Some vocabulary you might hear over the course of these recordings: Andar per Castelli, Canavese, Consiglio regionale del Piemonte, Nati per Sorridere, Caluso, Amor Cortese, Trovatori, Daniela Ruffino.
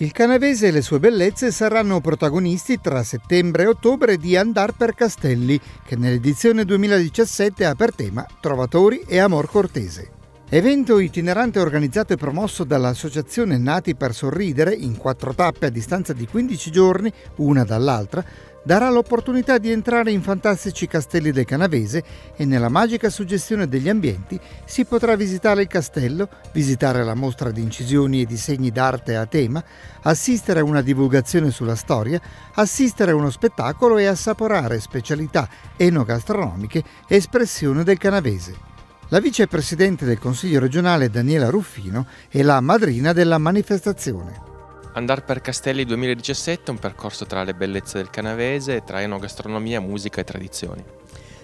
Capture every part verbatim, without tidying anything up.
Il Canavese e le sue bellezze saranno protagonisti tra settembre e ottobre di Andar per Castelli, che nell'edizione duemiladiciassette ha per tema Trovatori e Amor Cortese. Evento itinerante organizzato e promosso dall'associazione Nati per Sorridere in quattro tappe a distanza di quindici giorni, una dall'altra, darà l'opportunità di entrare in fantastici castelli del Canavese e nella magica suggestione degli ambienti si potrà visitare il castello, visitare la mostra di incisioni e disegni d'arte a tema, assistere a una divulgazione sulla storia, assistere a uno spettacolo e assaporare specialità enogastronomiche, espressione del Canavese. La vicepresidente del Consiglio regionale Daniela Ruffino è la madrina della manifestazione. Andar per Castelli duemiladiciassette è un percorso tra le bellezze del Canavese, tra enogastronomia, musica e tradizioni.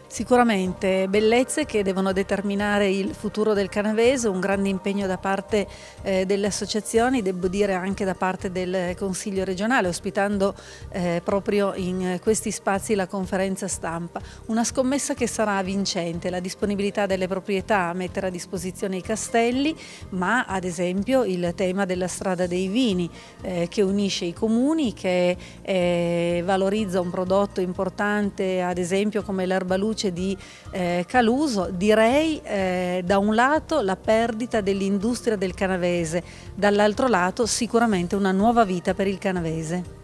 Sicuramente bellezze che devono determinare il futuro del Canavese, un grande impegno da parte eh, delle associazioni, devo dire anche da parte del Consiglio regionale, ospitando eh, proprio in questi spazi la conferenza stampa. Una scommessa che sarà vincente, la disponibilità delle proprietà a mettere a disposizione i castelli, ma ad esempio il tema della strada dei vini eh, che unisce i comuni, che eh, valorizza un prodotto importante, ad esempio come l'erbaluce di eh, Caluso. Direi eh, da un lato la perdita dell'industria del Canavese, dall'altro lato sicuramente una nuova vita per il Canavese.